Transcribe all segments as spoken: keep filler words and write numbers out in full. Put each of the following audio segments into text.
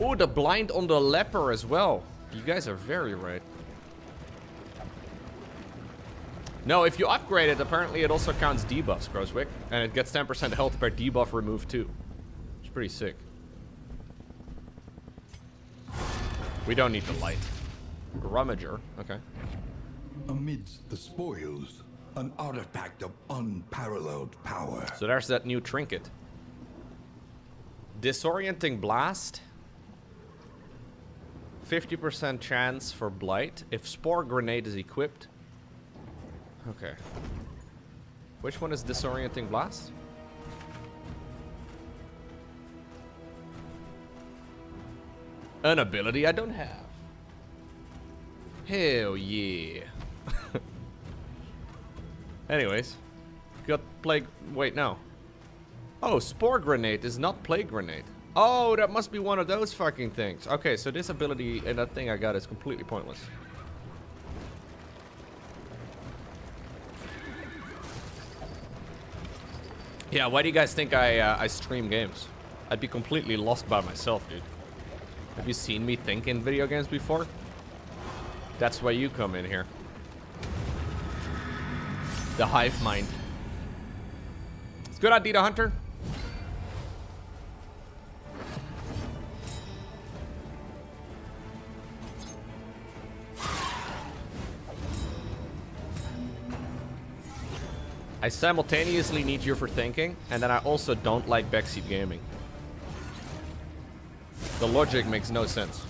Oh, the blind on the leper as well. You guys are very right. No, if you upgrade it, apparently it also counts debuffs, Groswick. And it gets ten percent health per debuff removed too. It's pretty sick. We don't need the light. Grummager, okay. Amidst the spoils, an artifact of unparalleled power. So there's that new trinket. Disorienting Blast. fifty percent chance for Blight if Spore Grenade is equipped. Okay. Which one is Disorienting Blast? An ability I don't have. Hell yeah. Anyways. Got Plague... Wait, no. Oh, Spore Grenade is not Plague Grenade. Oh, that must be one of those fucking things. Okay, so this ability and that thing I got is completely pointless. Yeah, why do you guys think I uh, I stream games? I'd be completely lost by myself, dude. Have you seen me think in video games before? That's why you come in here. The hive mind. It's good idea, Hunter. I simultaneously need you for thinking, and then I also don't like backseat gaming. The logic makes no sense.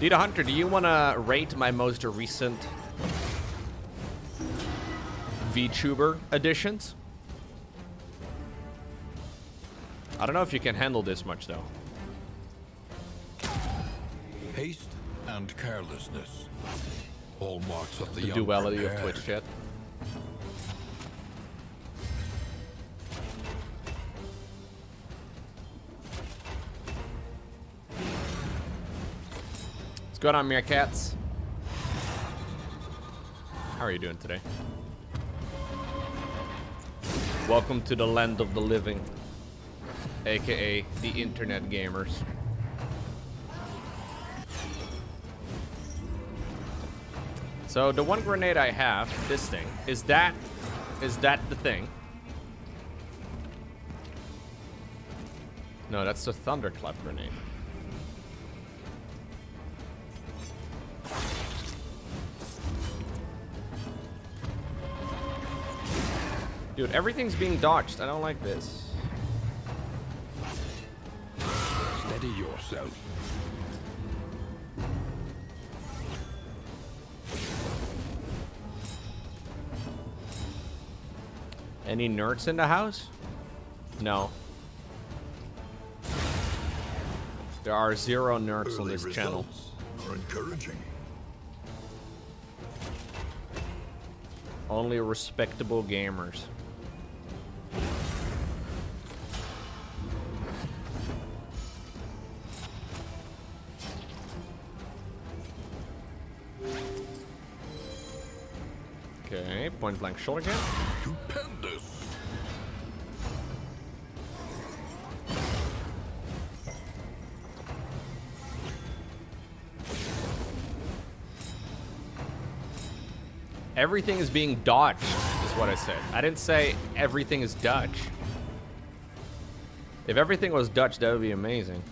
Dita Hunter, do you want to rate my most recent VTuber editions? I don't know if you can handle this much, though. Haste and carelessness. All marks of the, the duality of Twitch chat. What's going on, meerkats? How are you doing today? Welcome to the land of the living, aka the internet gamers. So the one grenade I have, this thing, is that, is that the thing? No, that's the Thunderclap grenade. Dude, everything's being dodged. I don't like this. Steady yourself. Any nerds in the house? No. There are zero nerds Early on this channel. Are encouraging. Only respectable gamers. Okay, point blank shot again. Stupendous. Everything is being dodged, is what I said. I didn't say everything is dodged. If everything was dodged, that would be amazing.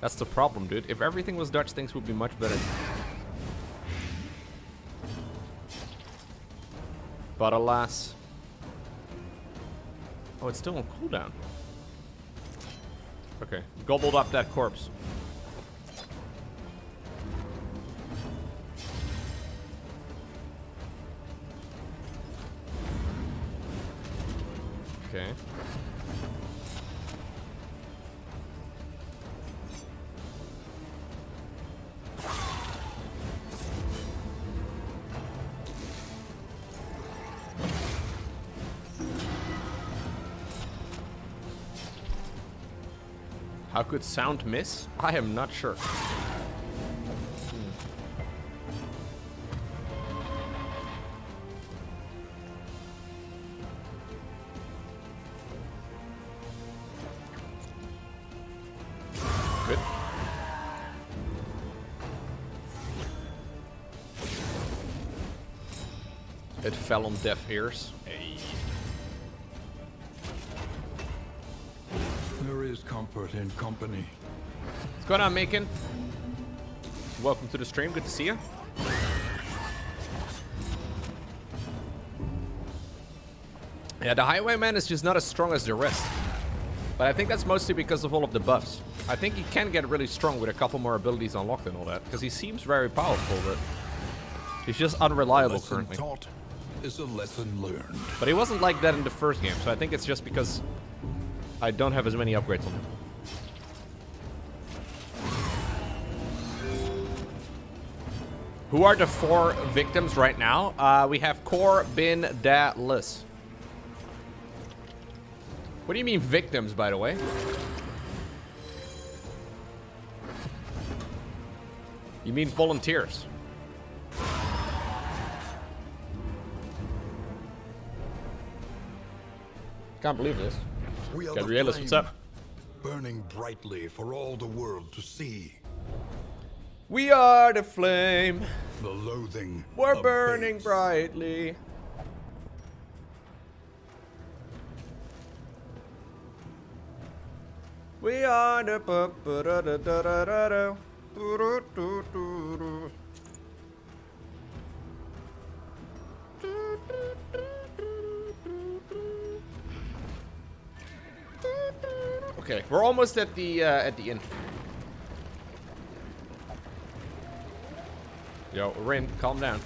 That's the problem, dude. If everything was dodged, things would be much better. But alas. Oh, it's still on cooldown. Okay, gobbled up that corpse. Okay. How could sound miss? I am not sure. It fell on deaf ears. Hey. There is comfort in company. What's going on, Macon? Welcome to the stream. Good to see you. Yeah, the Highwayman is just not as strong as the rest. But I think that's mostly because of all of the buffs. I think he can get really strong with a couple more abilities unlocked and all that, because he seems very powerful, but he's just unreliable currently. Taught is a lesson learned. But he wasn't like that in the first game, so I think it's just because I don't have as many upgrades on him. Who are the four victims right now? Uh, we have Corbin Dallas. What do you mean victims, by the way? You mean volunteers. Can't believe this. We are Gabriela, what's up? Burning brightly for all the world to see. We are the flame. The loathing. We're burning base. brightly. We are the okay, we're almost at the uh, at the inn. Yo, Rin, calm down.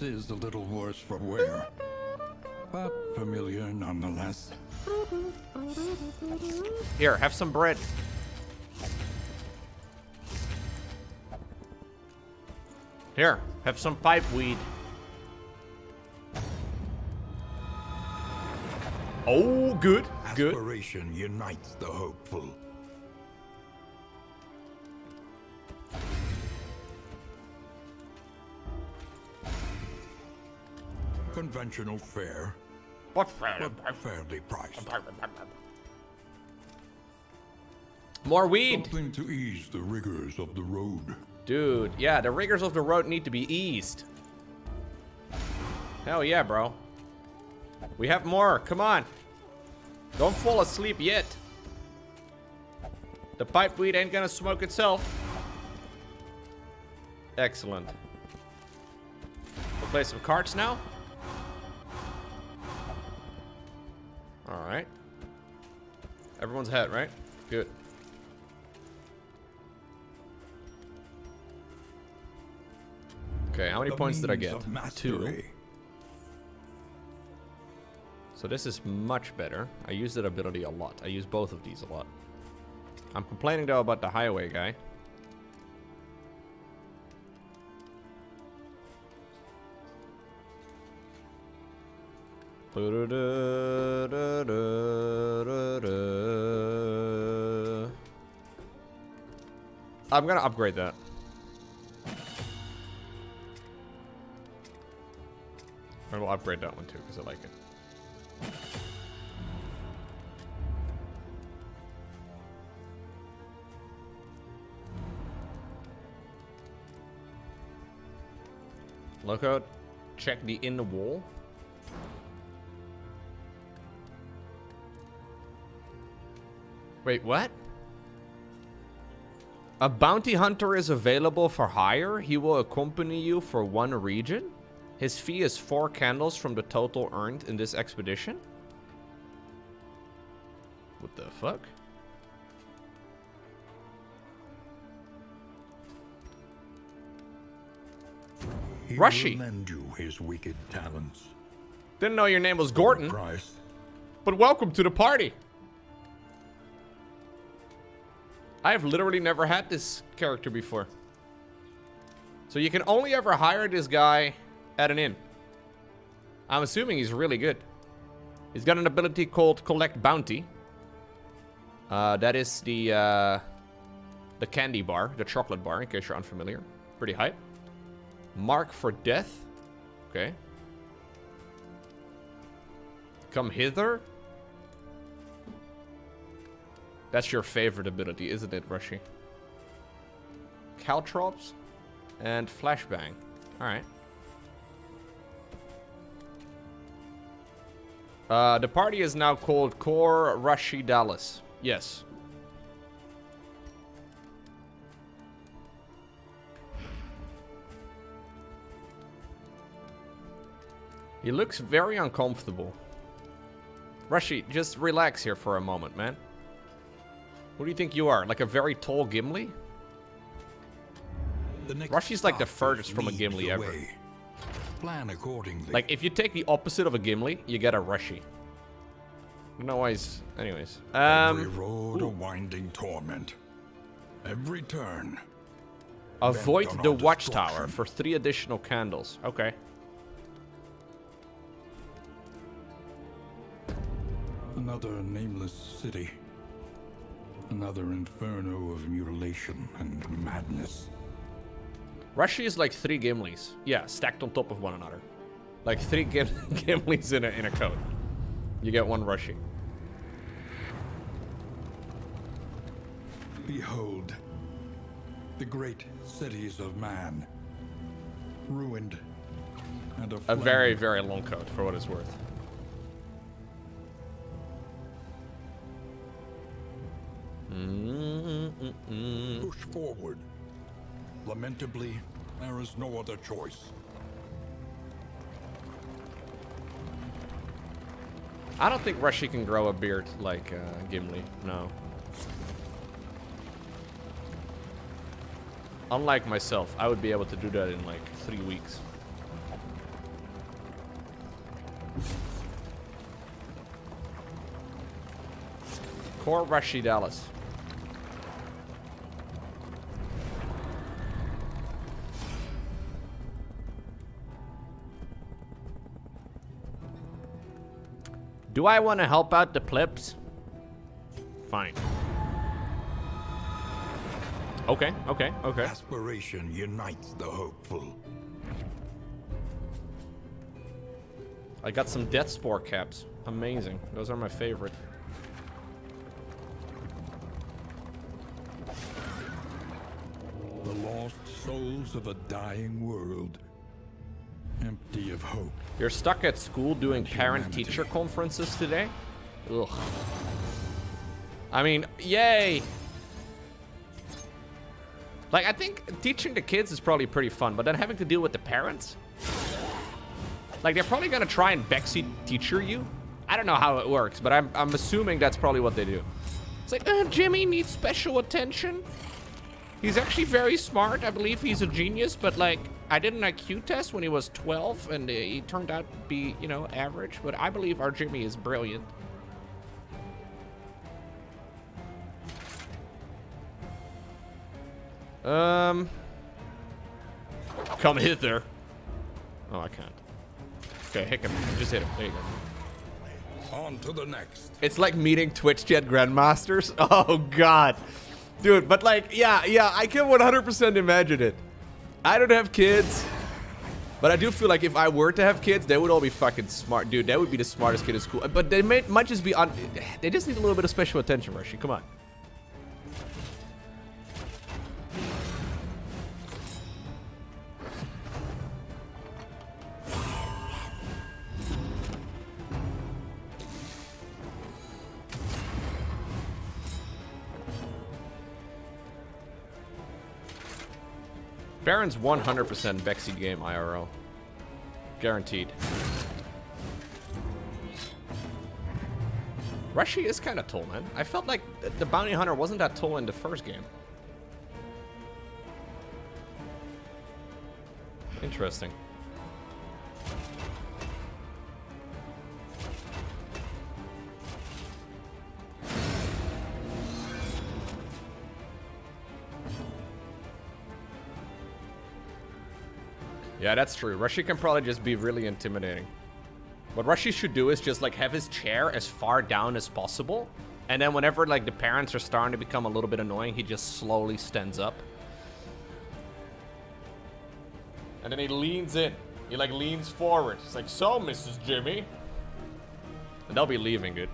Is a little worse for wear, but familiar nonetheless. Here, have some bread. Here, have some pipe weed. Oh, good, good. Aspiration unites the hopeful. Conventional fare, but fairly, but fairly priced. More weed. Something to ease the rigors of the road. Dude, yeah, the rigors of the road need to be eased. Hell yeah, bro. We have more. Come on. Don't fall asleep yet. The pipe weed ain't gonna smoke itself. Excellent. We'll play some cards now. All right. Everyone's hat, right? Good. Okay, how many the points did I get? Two. So this is much better. I use that ability a lot. I use both of these a lot. I'm complaining, though, about the highway guy. I'm gonna upgrade that. I will upgrade that one too because I like it. Look out, check the inner wall. Wait, what? A bounty hunter is available for hire. He will accompany you for one region. His fee is four candles from the total earned in this expedition. What the fuck? He Rushy! Will lend you his wicked talents. Didn't know your name was Gordon. Christ. But welcome to the party. I have literally never had this character before. So you can only ever hire this guy at an inn. I'm assuming he's really good. He's got an ability called Collect Bounty. Uh, that is the uh, the candy bar, the chocolate bar, in case you're unfamiliar. Pretty hype. Mark for death. Okay. Come hither. That's your favorite ability, isn't it, Rushy? Caltrops and flashbang. Alright. Uh, the party is now called Core Rushy Dallas. Yes. He looks very uncomfortable. Rushy, just relax here for a moment, man. Who do you think you are? Like a very tall Gimli? Rushy's like the furthest from a Gimli ever. Plan accordingly. Like, if you take the opposite of a Gimli, you get a Rushy. No ways. Anyways. Um, Every road ooh. a winding torment. Every turn. Avoid the watchtower for three additional candles. Okay. Another nameless city. Another inferno of mutilation and madness. Rushy is like three Gimlis. Yeah, stacked on top of one another. Like three Gim Gimlis in a, in a code. You get one Rushy. Behold, the great cities of man, ruined and aflame. A very, very long code, for what it's worth. Mm-mm-mm. Push forward. Lamentably, there is no other choice. I don't think Rushy can grow a beard like uh, Gimli, no. Unlike myself, I would be able to do that in like three weeks. Core Rushy Dallas. Do I want to help out the plebs? Fine. Okay, okay, okay. Aspiration unites the hopeful. I got some death spore caps. Amazing. Those are my favorite. The lost souls of a dying world. Empty of hope. You're stuck at school doing parent-teacher conferences today? Ugh. I mean, yay! Like, I think teaching the kids is probably pretty fun, but then having to deal with the parents? Like, they're probably gonna try and backseat teacher you? I don't know how it works, but I'm, I'm assuming that's probably what they do. It's like, uh, Jimmy needs special attention. He's actually very smart. I believe he's a genius, but like, I did an I Q test when he was twelve, and he turned out to be, you know, average. But I believe our Jimmy is brilliant. Um, come hither. Oh, I can't. Okay, hit him. Just hit him. There you go. On to the next. It's like meeting Twitch Jet Grandmasters. Oh God, dude. But like, yeah, yeah, I can one hundred percent imagine it. I don't have kids, but I do feel like if I were to have kids, they would all be fucking smart. Dude, that would be the smartest kid in school. But they may, might just be on... They just need a little bit of special attention, Rushy. Come on. Baron's one hundred percent Bexy game I R L. Guaranteed. Rushy is kind of tall, man. I felt like the Bounty Hunter wasn't that tall in the first game. Interesting. Yeah, that's true. Rushy can probably just be really intimidating. What Rushy should do is just like have his chair as far down as possible And then whenever like the parents are starting to become a little bit annoying, he just slowly stands up. And then he leans in. He like leans forward. He's like, so Missus Jimmy. And they'll be leaving, dude.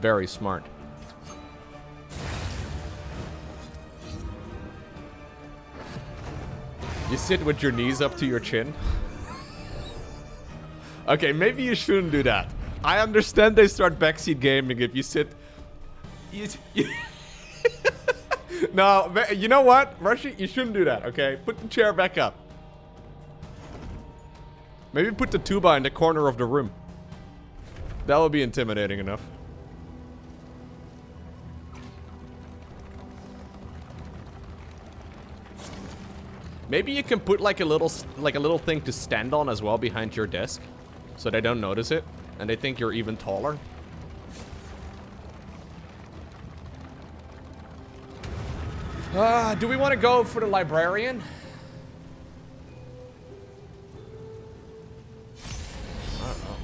Very smart. You sit with your knees up to your chin? Okay, maybe you shouldn't do that. I understand they start backseat gaming if you sit... You, you no, you know what? Rushy, you shouldn't do that, okay? Put the chair back up. Maybe put the tuba in the corner of the room. That would be intimidating enough. Maybe you can put like a little like a little thing to stand on as well behind your desk, so they don't notice it and they think you're even taller. Uh, do we want to go for the librarian? I don't know.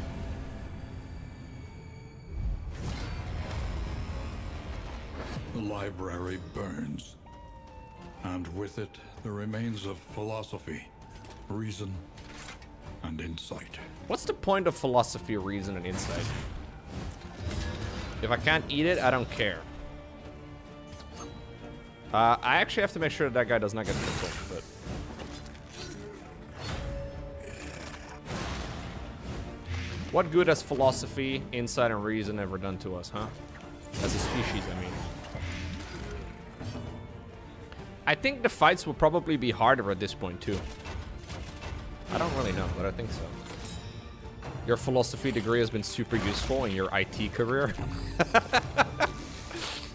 The library burns. And with it, the remains of philosophy, reason, and insight. What's the point of philosophy, reason, and insight? If I can't eat it, I don't care. Uh, I actually have to make sure that, that guy does not get pistol, but... What good has philosophy, insight, and reason ever done to us, huh? As a species, I mean. I think the fights will probably be harder at this point, too. I don't really know, but I think so. Your philosophy degree has been super useful in your I T career.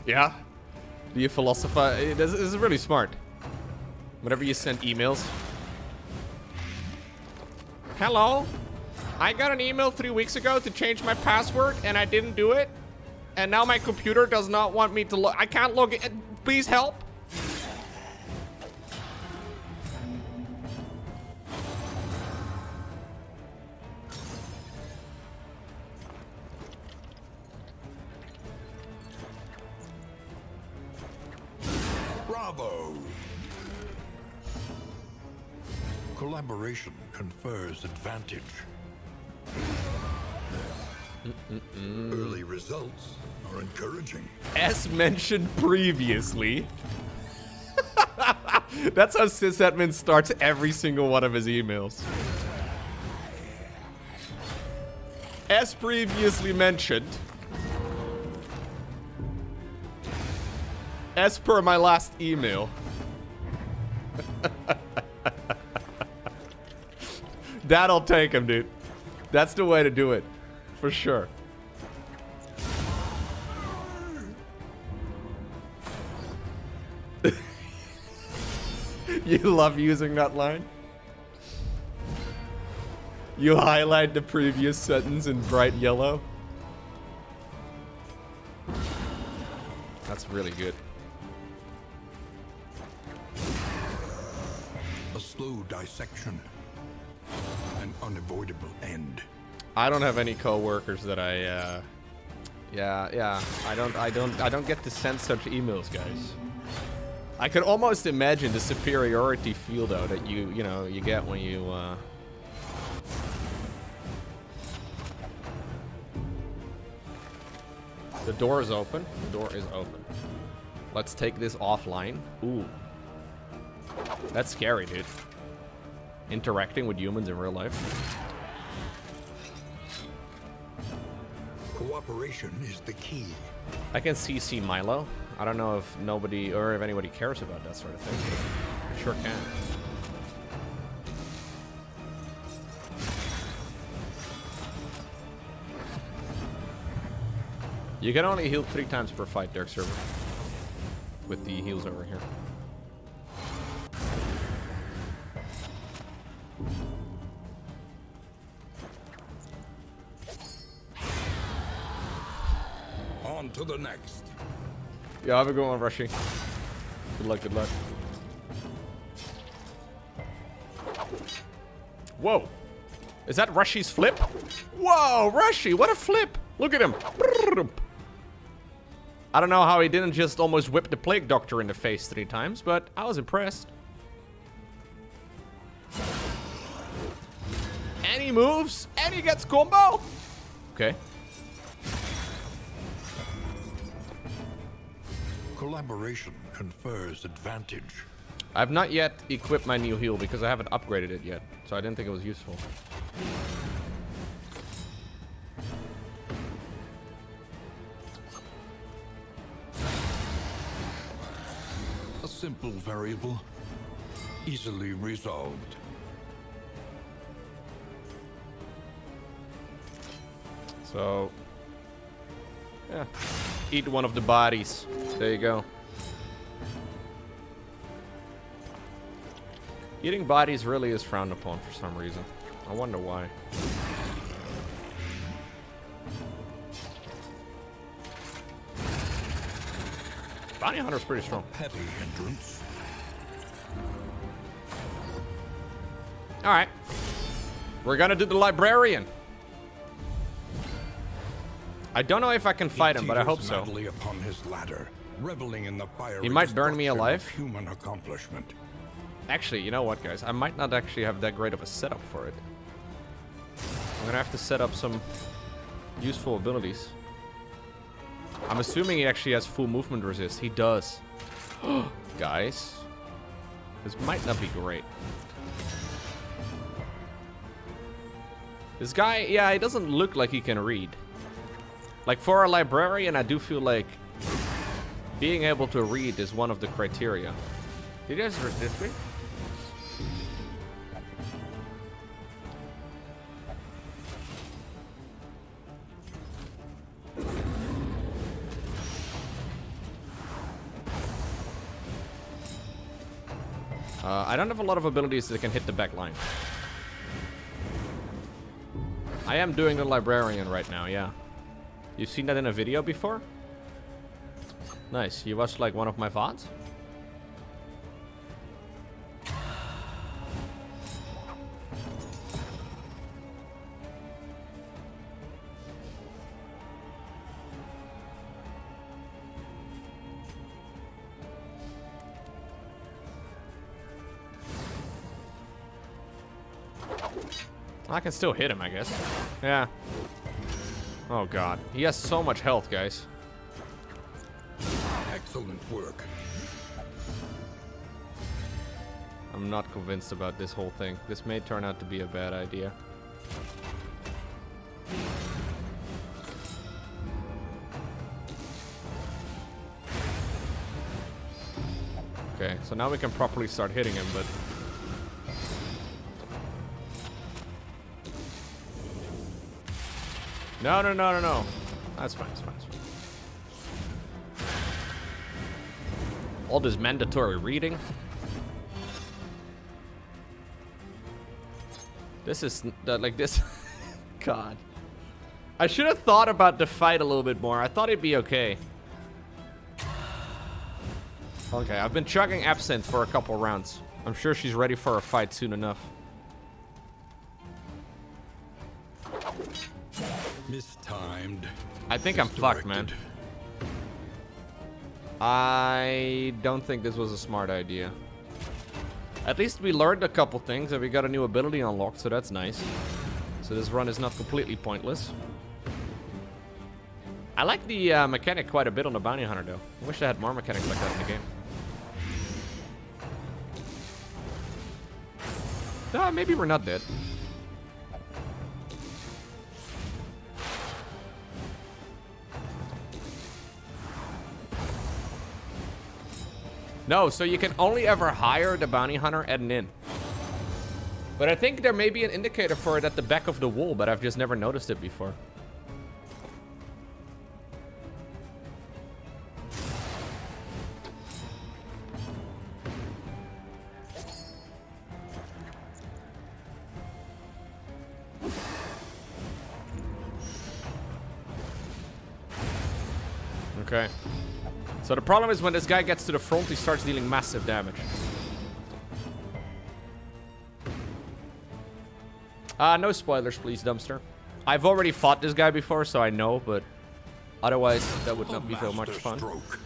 Yeah. Do you philosophize? This is really smart. Whenever you send emails. Hello? I got an email three weeks ago to change my password, and I didn't do it. And now my computer does not want me to log. I can't log in. Please help. Collaboration confers advantage. Mm-mm-mm. Early results are encouraging. As mentioned previously. That's how sysadmin starts every single one of his emails. As previously mentioned. As per my last email. That'll take him, dude. That's the way to do it. For sure. You love using that line. You highlight the previous sentence in bright yellow. That's really good. A slow dissection. An unavoidable end. I don't have any co-workers that I uh yeah, yeah. I don't I don't I don't get to send such emails, guys. I could almost imagine the superiority feel though that you you know you get when you uh The door is open. The door is open. Let's take this offline. Ooh. That's scary, dude. Interacting with humans in real life. Cooperation is the key. I can C C Milo. I don't know if nobody or if anybody cares about that sort of thing. I sure can. You can only heal three times per fight, Dark Server. With the heals over here. On to the next. Yeah, have a good one, Rushy. Good luck, good luck. Whoa. Is that Rushy's flip? Whoa, Rushy, what a flip. Look at him. I don't know how he didn't just almost whip the Plague Doctor in the face three times, but I was impressed. And he moves, and he gets combo. Okay. Collaboration confers advantage. I've not yet equipped my new heal because I haven't upgraded it yet, so I didn't think it was useful. A simple variable, easily resolved. So, yeah, eat one of the bodies. There you go. Eating bodies really is frowned upon for some reason. I wonder why. Bounty Hunter's pretty strong. Petty hindrance. All right. We're gonna do the Librarian. I don't know if I can fight him, but I hope so. Upon his ladder, reveling in the fire, he might burn me alive. Human accomplishment. Actually, you know what, guys? I might not actually have that great of a setup for it. I'm gonna have to set up some useful abilities. I'm assuming he actually has full movement resist. He does. Guys, this might not be great. This guy, yeah, he doesn't look like he can read. Like, for a librarian, I do feel like being able to read is one of the criteria. Did you guys read this week? Uh, I don't have a lot of abilities that can hit the back line. I am doing the librarian right now, yeah. You've seen that in a video before? Nice. You watched like one of my V O Ds? I can still hit him, I guess. Yeah. Oh god, he has so much health, guys. Excellent work. I'm not convinced about this whole thing. This may turn out to be a bad idea. Okay, so now we can properly start hitting him, but No, no, no, no, no. That's fine, that's fine, that's fine. All this mandatory reading. This is, like this, God. I should have thought about the fight a little bit more. I thought it'd be okay. Okay, I've been chugging absinthe for a couple rounds. I'm sure she's ready for a fight soon enough. Mistimed. I think I'm fucked, man. I don't think this was a smart idea. At least we learned a couple things and we got a new ability unlocked, so that's nice. So this run is not completely pointless. I like the uh, mechanic quite a bit on the Bounty Hunter, though. I wish I had more mechanics like that in the game. Ah, maybe we're not dead. No, so you can only ever hire the Bounty Hunter at an inn. But I think there may be an indicator for it at the back of the wall, but I've just never noticed it before. Okay. So the problem is when this guy gets to the front, he starts dealing massive damage. Uh, no spoilers, please, Dumpster. I've already fought this guy before, so I know, but otherwise that would not be so much fun. Stroke.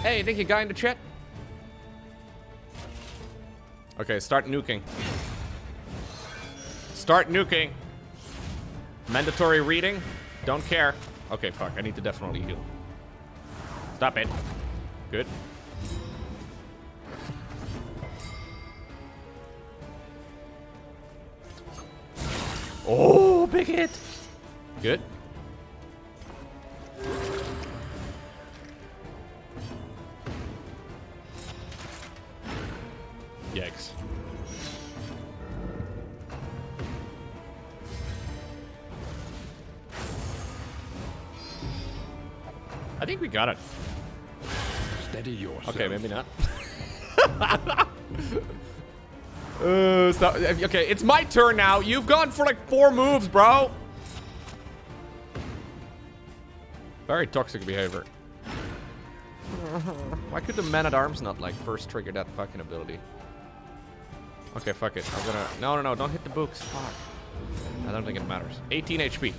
Hey, thank you, guy in the chat. Okay, start nuking. Start nuking. Mandatory reading? Don't care. Okay, fuck, I need to definitely heal. Stop it. Good. Oh, big hit. Good. Yikes. I think we got it. Steady yourself. Okay, maybe not. uh, stop. Okay, it's my turn now. You've gone for like four moves, bro. Very toxic behavior. Why could the man-at-arms not like first trigger that fucking ability? Okay, fuck it. I'm gonna... No, no, no. Don't hit the books. Fuck. I don't think it matters. eighteen H P.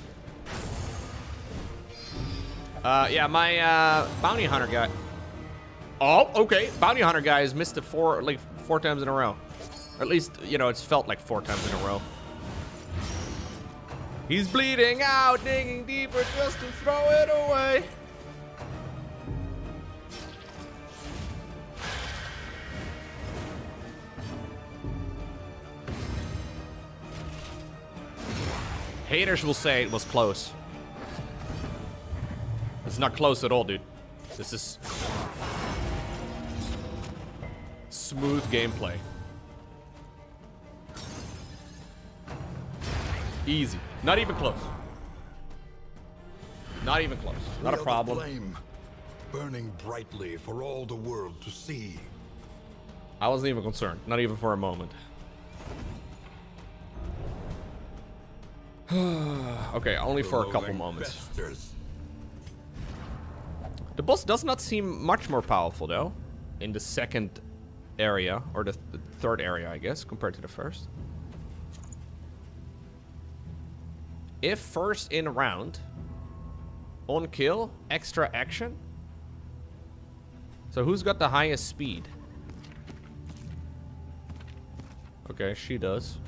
Uh, yeah, my uh, bounty hunter guy. Oh, okay. Bounty hunter guy has missed it four, like four times in a row. Or at least, you know, it's felt like four times in a row. He's bleeding out, digging deeper just to throw it away. Haters will say it was close. It's not close at all, dude. This is smooth gameplay. Easy. Not even close. Not even close. Not a problem. Flame, burning brightly for all the world to see. I wasn't even concerned. Not even for a moment. Okay, only for a couple moments. The boss does not seem much more powerful, though, in the second area, or the, th the third area, I guess, compared to the first. If first in round, on kill, extra action. So who's got the highest speed? Okay, she does.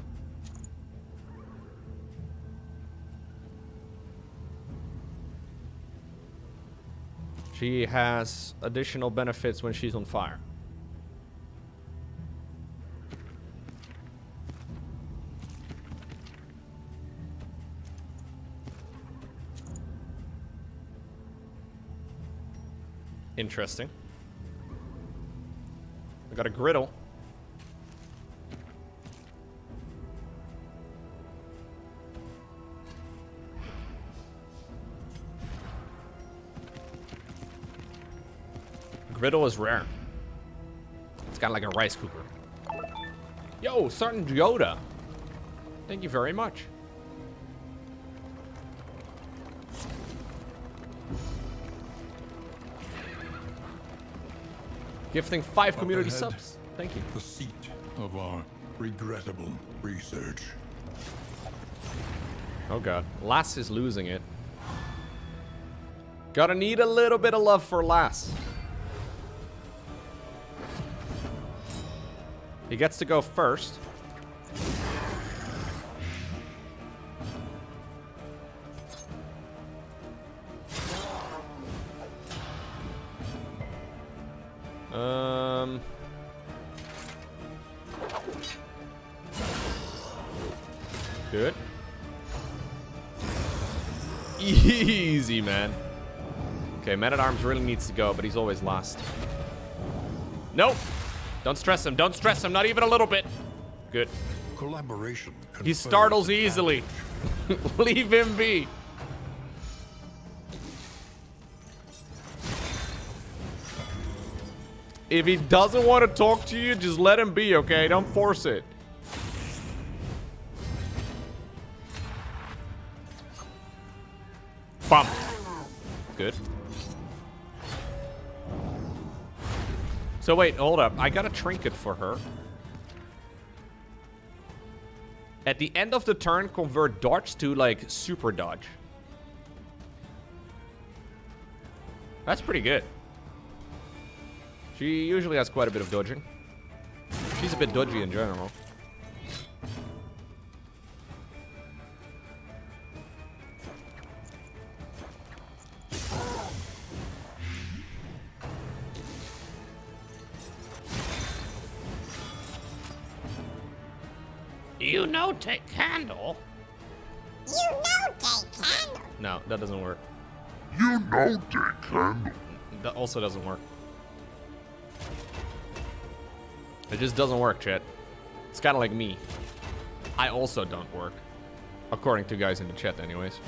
She has additional benefits when she's on fire. Interesting. I got a griddle. Griddle is rare. It's kind of like a rice cooker. Yo, Sergeant Yoda. Thank you very much. Gifting five Up community ahead, subs. Thank you. The seat of our regrettable research. Oh god. Lass is losing it. Gotta need a little bit of love for Lass. He gets to go first. Um. Good. Easy, man. Okay, man-at-arms really needs to go, but he's always last. Nope. Don't stress him. Don't stress him. Not even a little bit. Good. Collaboration. He startles easily. Leave him be. If he doesn't want to talk to you, just let him be, okay? Don't force it. Bump. Good. So wait, hold up. I got a trinket for her. At the end of the turn, convert dodge to, like, super dodge. That's pretty good. She usually has quite a bit of dodging. She's a bit dodgy in general. You know take candle. You know take candle. No, that doesn't work. You know take candle. That also doesn't work. It just doesn't work, chat. It's kind of like me. I also don't work. According to guys in the chat, anyways.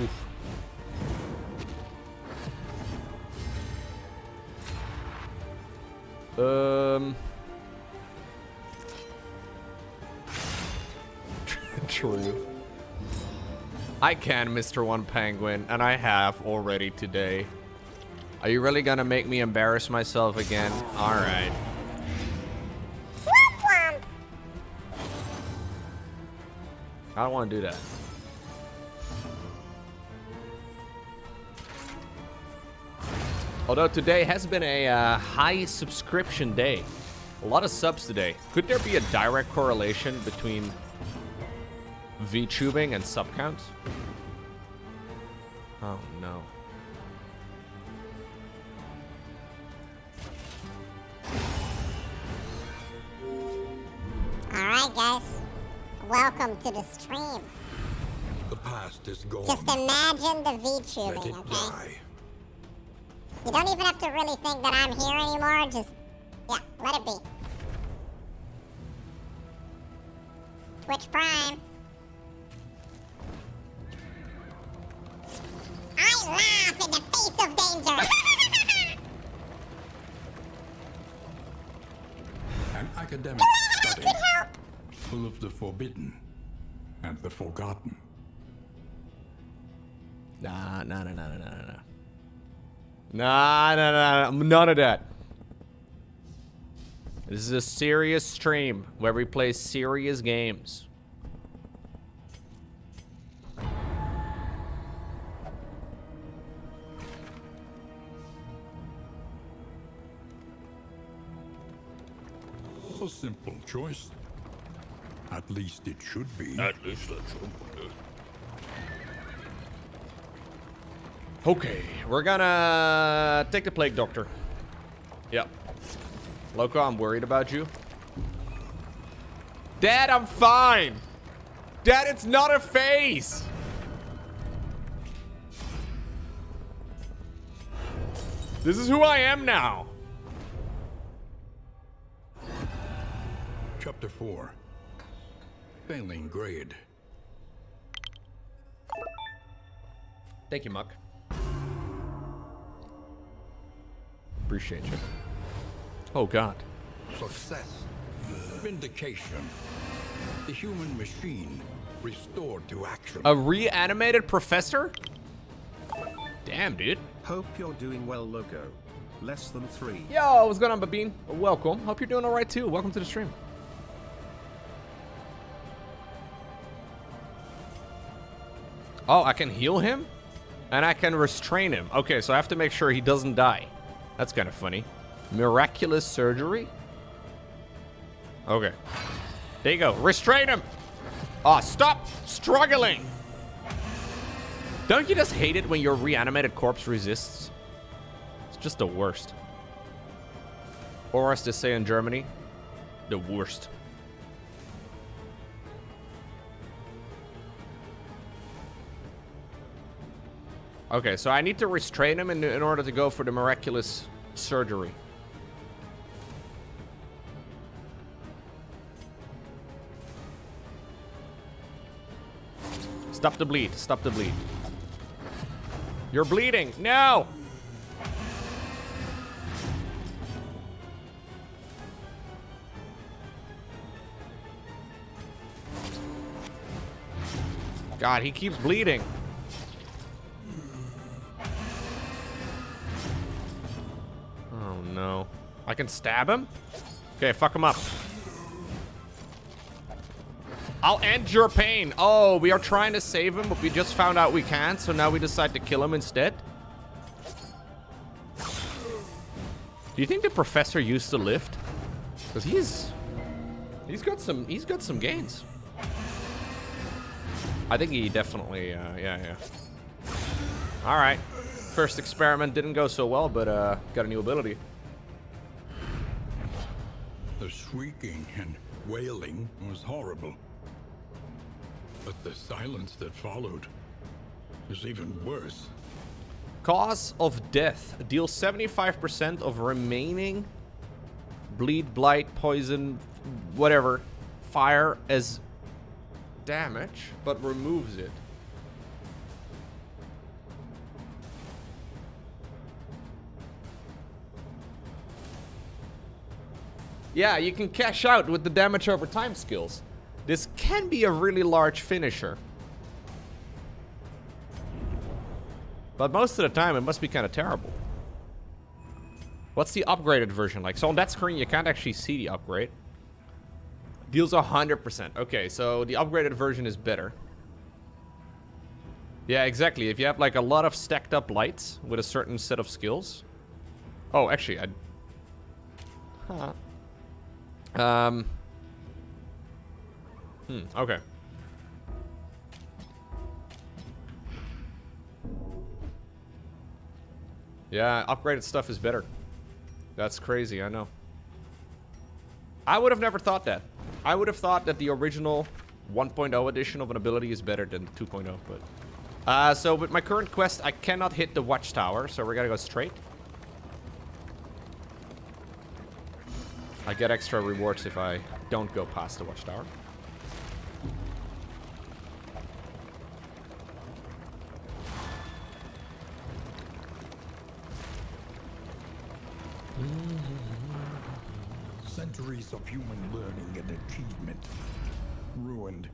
Oof. Um. True. I can, Mister One Penguin, and I have already today. Are you really gonna make me embarrass myself again? All right. I don't want to do that. Although today has been a uh, high subscription day. A lot of subs today. Could there be a direct correlation between VTubing and sub counts? Oh no. Alright guys, welcome to the stream. The past is gone. Just imagine the VTubing, okay? Die. You don't even have to really think that I'm here anymore, just, yeah, let it be. Twitch Prime. I laugh in the face of danger. An academic study full of the forbidden and the forgotten. Nah, nah, nah, nah, nah, nah, nah. Nah, nah, nah, nah, none of that. This is a serious stream where we play serious games. A simple choice. At least it should be. At least that should be. Okay, we're gonna take the Plague Doctor. Yep. Loco, I'm worried about you. Dad, I'm fine. Dad, it's not a phase. This is who I am now. Chapter four. Failing grade. Thank you, Muck. Appreciate you. Oh God. Success. Vindication. The human machine restored to action. A reanimated professor? Damn, dude. Hope you're doing well, Loco. Less than three. Yo, what's going on, Babine? Welcome. Hope you're doing all right too. Welcome to the stream. Oh, I can heal him? And I can restrain him. Okay, so I have to make sure he doesn't die. That's kind of funny. Miraculous surgery? Okay. There you go. Restrain him! Ah, oh, stop struggling! Don't you just hate it when your reanimated corpse resists? It's just the worst. Or as they say in Germany, the worst. Okay, so I need to restrain him in, in order to go for the miraculous surgery. Stop the bleed. Stop the bleed. You're bleeding. No! God, he keeps bleeding. I can stab him? Okay, fuck him up. I'll end your pain. Oh, we are trying to save him, but we just found out we can't, so now we decide to kill him instead. Do you think the professor used to lift? Because he's he's got some he's got some gains. I think he definitely uh, yeah yeah. All right, first experiment didn't go so well, but uh, got a new ability. The shrieking and wailing was horrible, but the silence that followed was even worse. Cause of death. Deal seventy-five percent of remaining bleed, blight, poison, whatever, fire as damage, but removes it. Yeah, you can cash out with the damage over time skills. This can be a really large finisher. But most of the time, it must be kind of terrible. What's the upgraded version like? So on that screen, you can't actually see the upgrade. Deals one hundred percent. Okay, so the upgraded version is better. Yeah, exactly. If you have like a lot of stacked up lights with a certain set of skills. Oh, actually, I... Huh. Um. Hmm, okay. Yeah, upgraded stuff is better. That's crazy, I know. I would have never thought that. I would have thought that the original one point oh edition of an ability is better than two point oh, but... Uh, so with my current quest, I cannot hit the watchtower, so we're gonna go straight. I get extra rewards if I don't go past the watchtower. Centuries of human learning and achievement ruined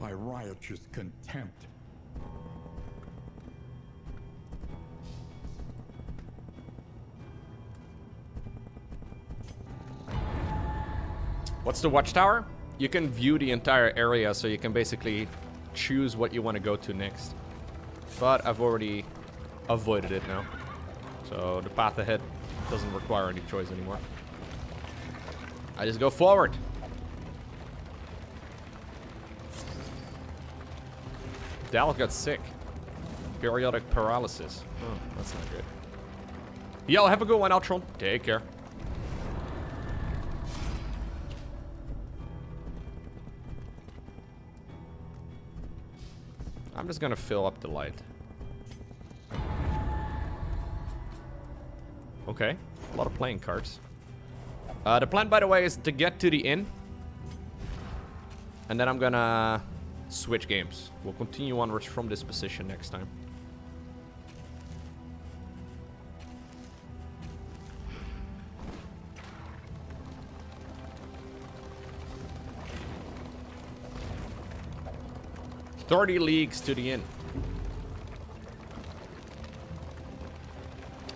by riotous contempt. What's the watchtower? You can view the entire area, so you can basically choose what you want to go to next. But I've already avoided it now. So the path ahead doesn't require any choice anymore. I just go forward. Dallas got sick. Periodic paralysis. Oh, that's not good. Y'all have a good one, Altron. Take care. I'm just gonna fill up the light. Okay, a lot of playing cards. Uh, the plan, by the way, is to get to the inn. And then I'm gonna switch games. We'll continue onwards from this position next time. thirty leagues to the inn.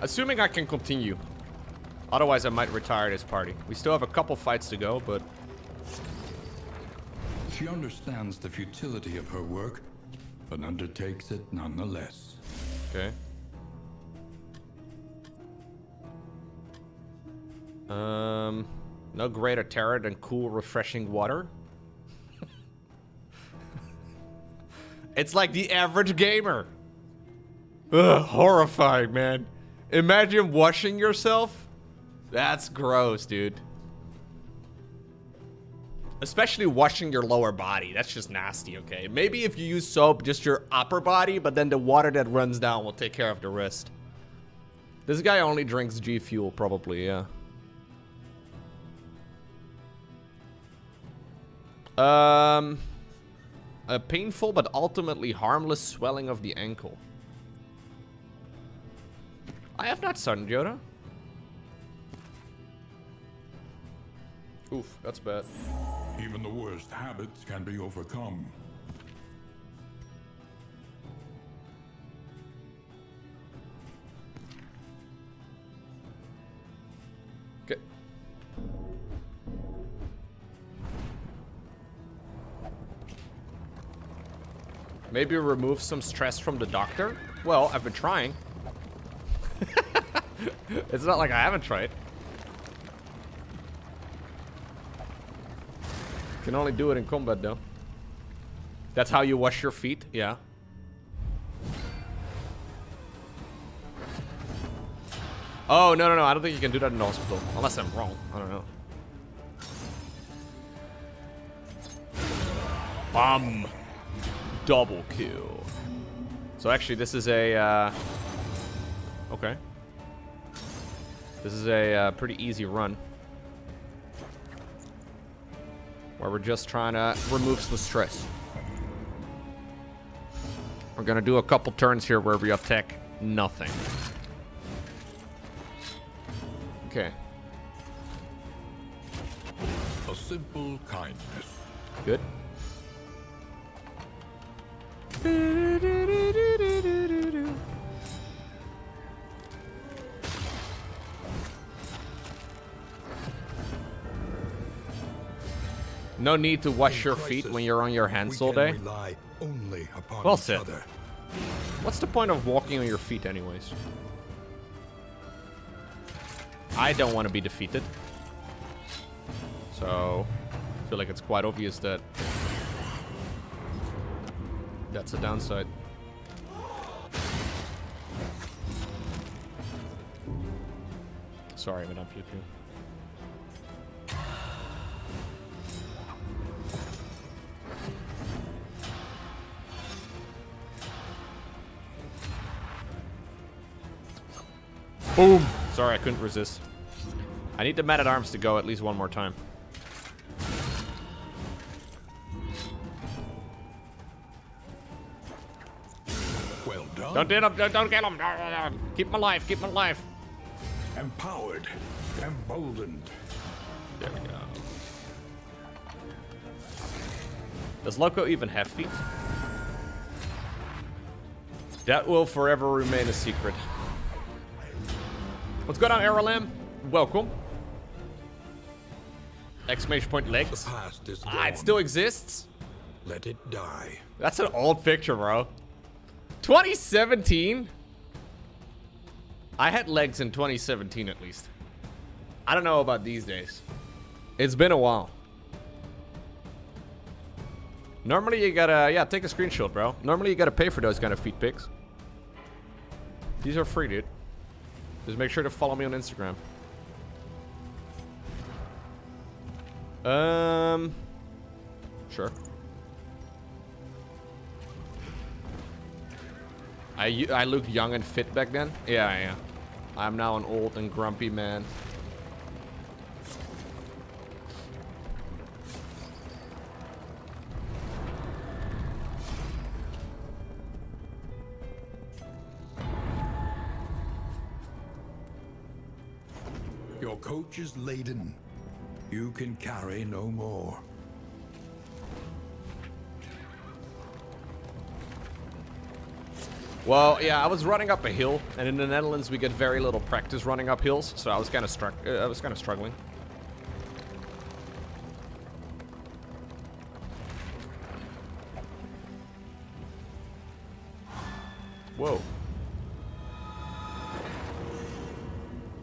Assuming I can continue. Otherwise, I might retire this party. We still have a couple fights to go, but... She understands the futility of her work, but undertakes it nonetheless. Okay. Um, no greater terror than cool, refreshing water. It's like the average gamer. Ugh, horrifying, man. Imagine washing yourself. That's gross, dude. Especially washing your lower body. That's just nasty, okay? Maybe if you use soap, just your upper body, but then the water that runs down will take care of the rest. This guy only drinks G Fuel, probably, yeah. Um... A painful but ultimately harmless swelling of the ankle. I have not stunned Yoda. Oof, that's bad. Even the worst habits can be overcome. Okay, Maybe remove some stress from the doctor? Well, I've been trying. It's not like I haven't tried. Can only do it in combat, though. That's how you wash your feet? Yeah. Oh, no, no, no. I don't think you can do that in the hospital. Unless I'm wrong. I don't know. Bomb. Double kill. So actually, this is a... Uh, okay. This is a uh, pretty easy run. Where we're just trying to remove some stress. We're going to do a couple turns here where we attack nothing. Okay. A simple kindness. Good. No need to wash your feet when you're on your hands all day. Well said. What's the point of walking on your feet anyways? I don't want to be defeated. So, I feel like it's quite obvious that that's a downside. Sorry, I'm an up here too. Boom! Sorry, I couldn't resist. I need the man-at-arms to go at least one more time. Well done. Don't get him! Don't, don't get him! Keep him alive! Keep him alive! Empowered, emboldened. There we go. Does Loco even have feet? That will forever remain a secret. What's going on, Aralam? Welcome. Exclamation point legs. Ah, it still exists. Let it die. That's an old picture, bro. twenty seventeen? I had legs in twenty seventeen at least. I don't know about these days. It's been a while. Normally you gotta, yeah, take a screenshot, bro. Normally you gotta pay for those kind of feet pics. These are free, dude. Just make sure to follow me on Instagram. Um, sure. I I looked young and fit back then. Yeah, I am. I'm now an old and grumpy man. Your coach is laden. You can carry no more. Well, yeah, I was running up a hill, and in the Netherlands we get very little practice running up hills, so I was kind of struck. Uh, I was kind of struggling. Whoa.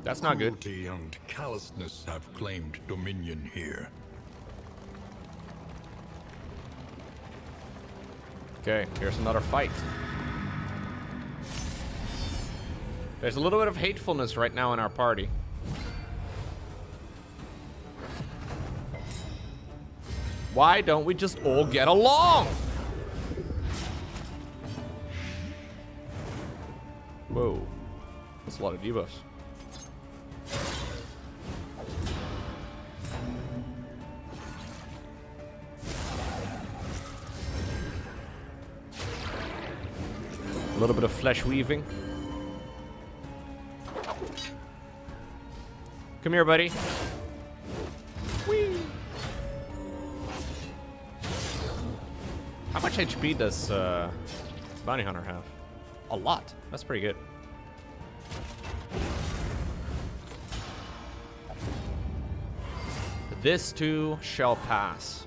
That's not good. Cruelty and callousness have claimed dominion here. Okay, here's another fight. There's a little bit of hatefulness right now in our party. Why don't we just all get along? Whoa. That's a lot of debuffs. A little bit of flesh weaving. Come here, buddy. Whee! How much H P does uh, Bounty Hunter have? A lot. That's pretty good. This too shall pass.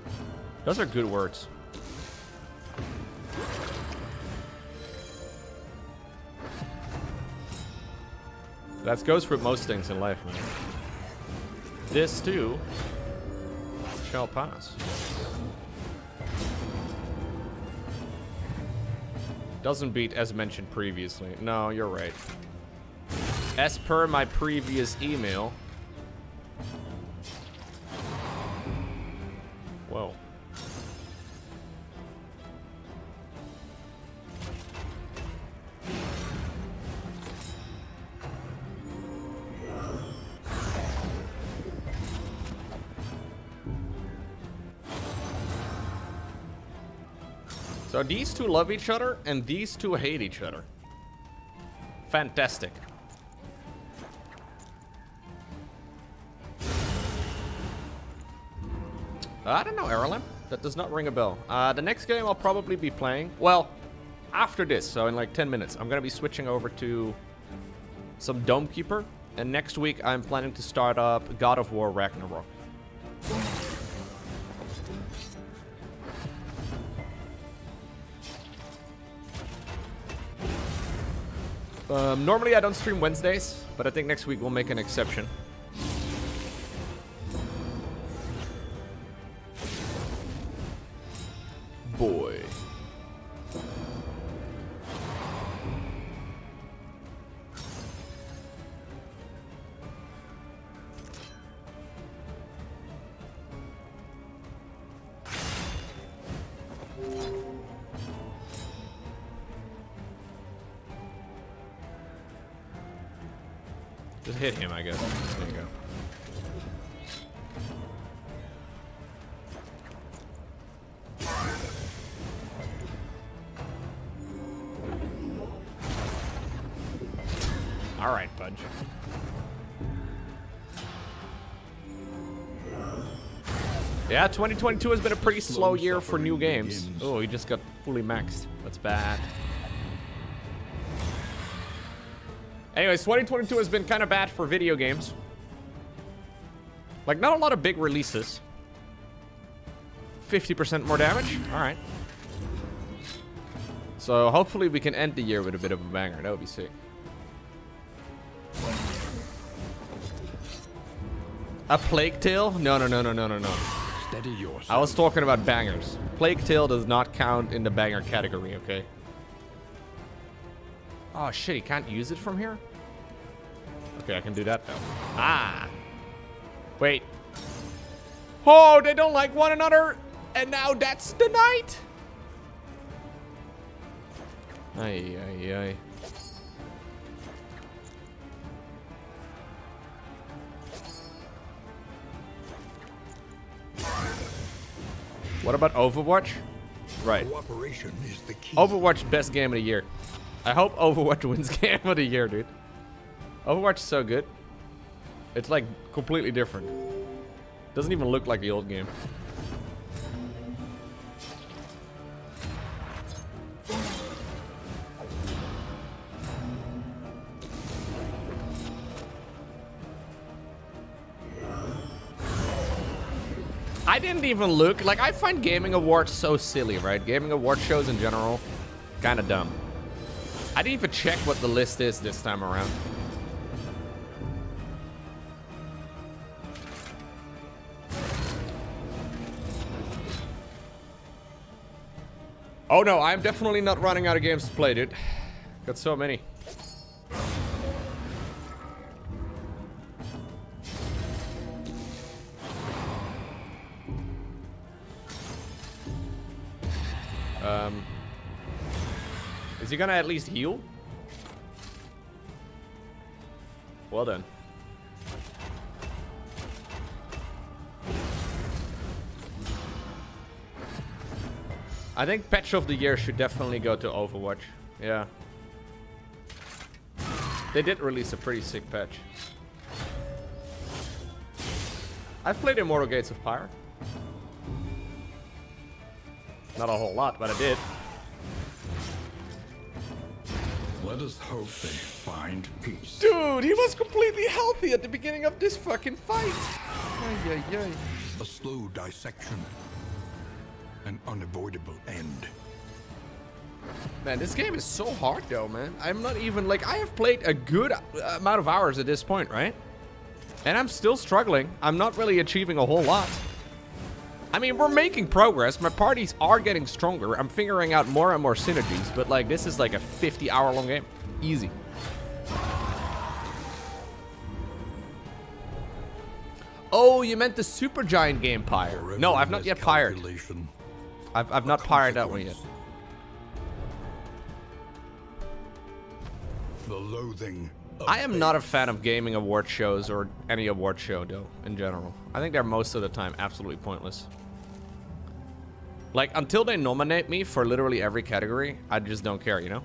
Those are good words. That goes for most things in life, man. This too shall pass. Doesn't beat as mentioned previously. No, you're right. As per my previous email. Whoa. So these two love each other, and these two hate each other. Fantastic. I don't know, Erlen. That does not ring a bell. Uh, the next game I'll probably be playing, well, after this, so in like ten minutes, I'm gonna be switching over to some Dome Keeper, and next week I'm planning to start up God of War Ragnarok. Um, normally I don't stream Wednesdays, but I think next week we'll make an exception. Boy. Just hit him, I guess. There you go. All right, Budge. Yeah, twenty twenty-two has been a pretty slow year for new games. Oh, he just got fully maxed. That's bad. Anyways, twenty twenty-two has been kind of bad for video games. Like, not a lot of big releases. fifty percent more damage? All right. So hopefully we can end the year with a bit of a banger. That would be sick. A Plague Tale? No, no, no, no, no, no, no. Steady yours. I was talking about bangers. Plague Tale does not count in the banger category, okay? Oh shit, he can't use it from here? Okay, I can do that now. Ah! Wait. Oh, they don't like one another! And now that's the night! Aye, aye, aye. What about Overwatch? Right. Cooperation is the key. Overwatch, best game of the year. I hope Overwatch wins game of the year, dude. Overwatch is so good. It's like completely different. Doesn't even look like the old game. I didn't even look. Like, I find gaming awards so silly, right? Gaming award shows in general, kind of dumb. I didn't even check what the list is this time around. Oh no, I'm definitely not running out of games to play, dude. Got so many. Um, is he gonna at least heal? Well done. I think patch of the year should definitely go to Overwatch. Yeah. They did release a pretty sick patch. I've played Immortal Gates of Pyre. Not a whole lot, but I did. Let us hope they find peace. Dude, he was completely healthy at the beginning of this fucking fight. Ay, ay, ay. A slow dissection. An unavoidable end. Man, this game is so hard though, man. I'm not even, like, I have played a good amount of hours at this point, right? And I'm still struggling. I'm not really achieving a whole lot. I mean, we're making progress. My parties are getting stronger. I'm figuring out more and more synergies. But, like, this is like a fifty hour long game. Easy. Oh, you meant the Supergiant game Pyre. No, I've not yet Pyred. I've, I've not Pyred that one yet. The loathing. I am not a fan of gaming award shows or any award show, though, in general. I think they're most of the time absolutely pointless. Like, until they nominate me for literally every category, I just don't care, you know?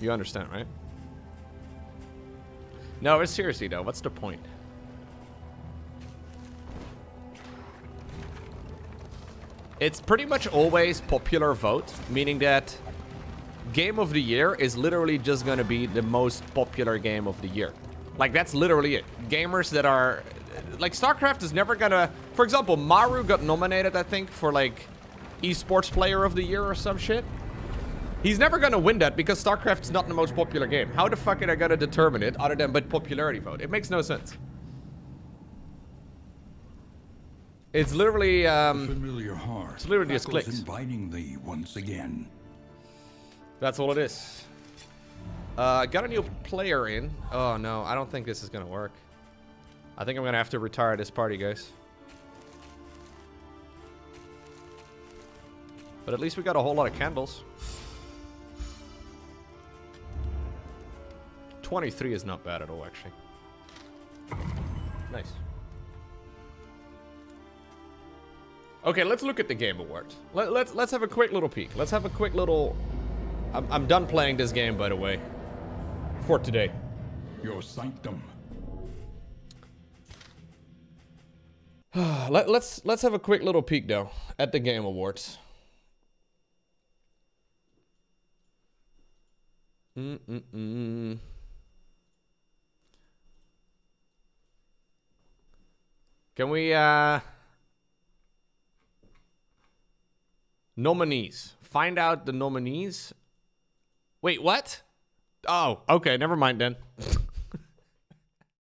You understand, right? No, but seriously, though, what's the point? It's pretty much always popular vote, meaning that game of the year is literally just going to be the most popular game of the year. Like, that's literally it. Gamers that are... Like, StarCraft is never going to... For example, Maru got nominated, I think, for, like, esports player of the year or some shit. He's never going to win that because StarCraft's not the most popular game. How the fuck are they going to determine it other than by popularity vote? It makes no sense. It's literally... Um, familiar heart. It's literally just clicks. Inviting thee once again. That's all it is. Uh, got a new player in. Oh no, I don't think this is gonna work. I think I'm gonna have to retire this party, guys. But at least we got a whole lot of candles. twenty-three is not bad at all, actually. Nice. Okay, let's look at the Game Awards. Let, let's, let's have a quick little peek. Let's have a quick little... I'm, I'm done playing this game, by the way, for today. Your sanctum. Let, let's let's have a quick little peek though at the Game Awards. Mm mm mm. Can we uh? Nominees. Find out the nominees. Wait, what? Oh, okay, never mind then.